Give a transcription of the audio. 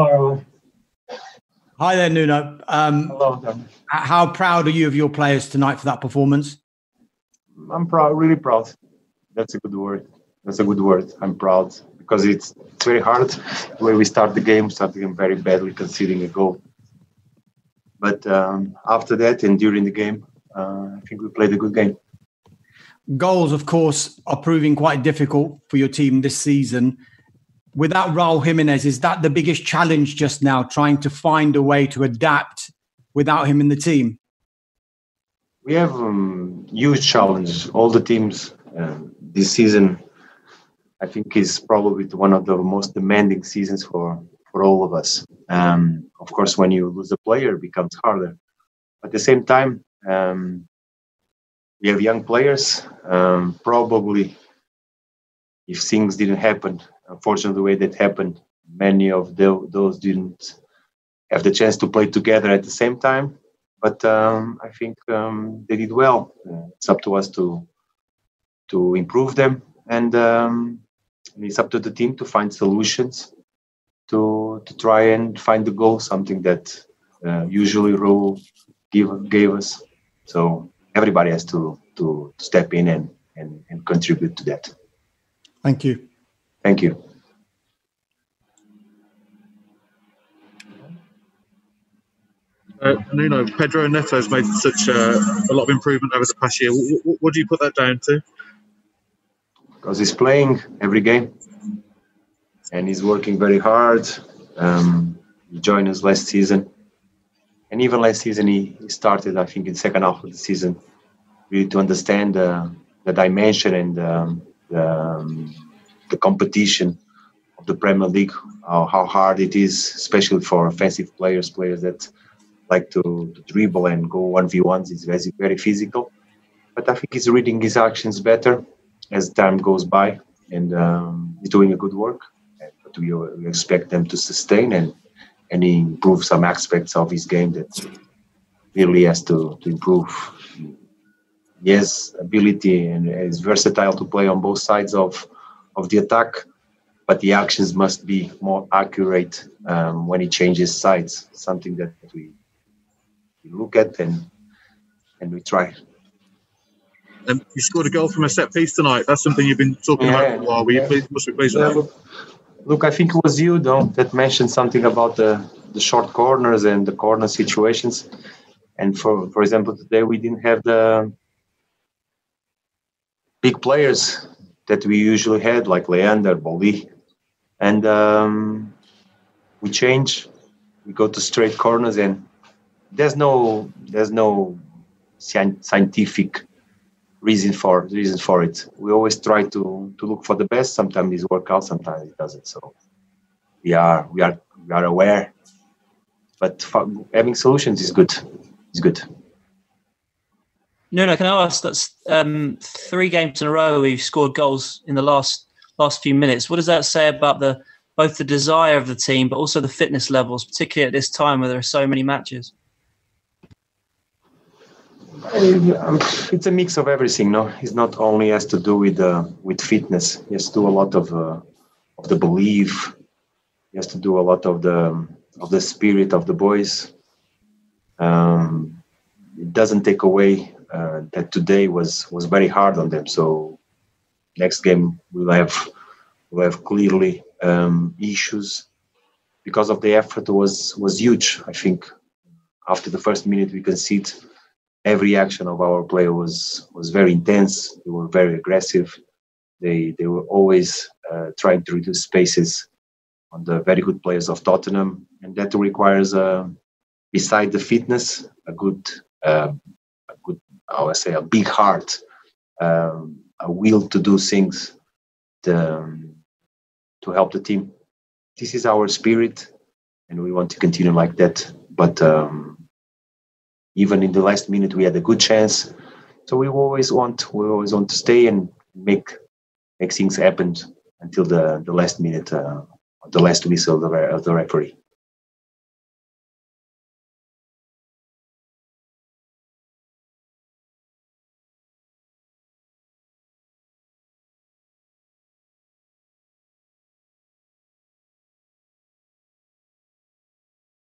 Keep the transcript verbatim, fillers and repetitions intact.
far away. Hi there, Nuno. Um, Hello, Tom. How proud are you of your players tonight for that performance? I'm proud, really proud. That's a good word. That's a good word. I'm proud because it's, it's very hard. When we start the game, start the game very badly, conceding a goal. But um, after that and during the game, uh, I think we played a good game. Goals, of course, are proving quite difficult for your team this season. Without Raúl Jiménez, is that the biggest challenge just now, trying to find a way to adapt without him in the team? We have um, huge challenges. All the teams uh, this season, I think, is probably one of the most demanding seasons for, for all of us. Um, of course, when you lose a player, it becomes harder. At the same time, um, we have young players. Um, probably, if things didn't happen, unfortunately, the way that happened, many of the, those didn't have the chance to play together at the same time. But um, I think um, they did well. Uh, it's up to us to to improve them, and um, it's up to the team to find solutions to to try and find the goal, something that uh, usually Raúl give, gave us. So everybody has to to step in and, and, and contribute to that. Thank you. Thank you. Uh, Nuno, Pedro Neto has made such uh, a lot of improvement over the past year. W w what do you put that down to? Because he's playing every game and he's working very hard. Um, he joined us last season. And even last season, he, he started, I think, in the second half of the season, really to understand uh, the dimension and um, the... Um, the competition of the Premier League, uh, how hard it is, especially for offensive players, players that like to, to dribble and go one v ones. It's very, very physical. But I think he's reading his actions better as time goes by, and um, he's doing a good work. But we, we expect them to sustain and, and improve some aspects of his game that really has to, to improve. He has ability and is versatile to play on both sides of of the attack, but the actions must be more accurate um, when he changes sides, something that we, we look at and and we try. And you scored a goal from a set piece tonight. That's something you've been talking yeah, about for a while. Were yeah. you pleased, must be pleased yeah, with that? Look, I think it was you, though, that mentioned something about the, the short corners and the corner situations. And for, for example, today we didn't have the big players that we usually had, like Leander, Boly, and um, we change. We go to straight corners, and there's no there's no scientific reason for reason for it. We always try to to look for the best. Sometimes it works out, sometimes it doesn't. So we are we are we are aware, but having solutions is good. It's good. No, no. Can I ask? That's um, three games in a row we've scored goals in the last last few minutes. What does that say about the both the desire of the team, but also the fitness levels, particularly at this time where there are so many matches? It's a mix of everything. No, it's not only has to do with uh, with fitness. It has to do a lot of uh, of the belief. It has to do a lot of the of the spirit of the boys. Um, it doesn't take away. Uh, that today was was very hard on them. So next game we'll have we'll have clearly um, issues because of the effort was was huge. I think after the first minute we conceded, every action of our player was was very intense. They were very aggressive. They they were always uh, trying to reduce spaces on the very good players of Tottenham, and that requires uh, beside the fitness a good. Uh, Good, I would say a big heart, um, a will to do things to, um, to help the team. This is our spirit, and we want to continue like that. But um, even in the last minute, we had a good chance. So we always want, we always want to stay and make make things happen until the the last minute, uh, the last whistle of the, of the referee.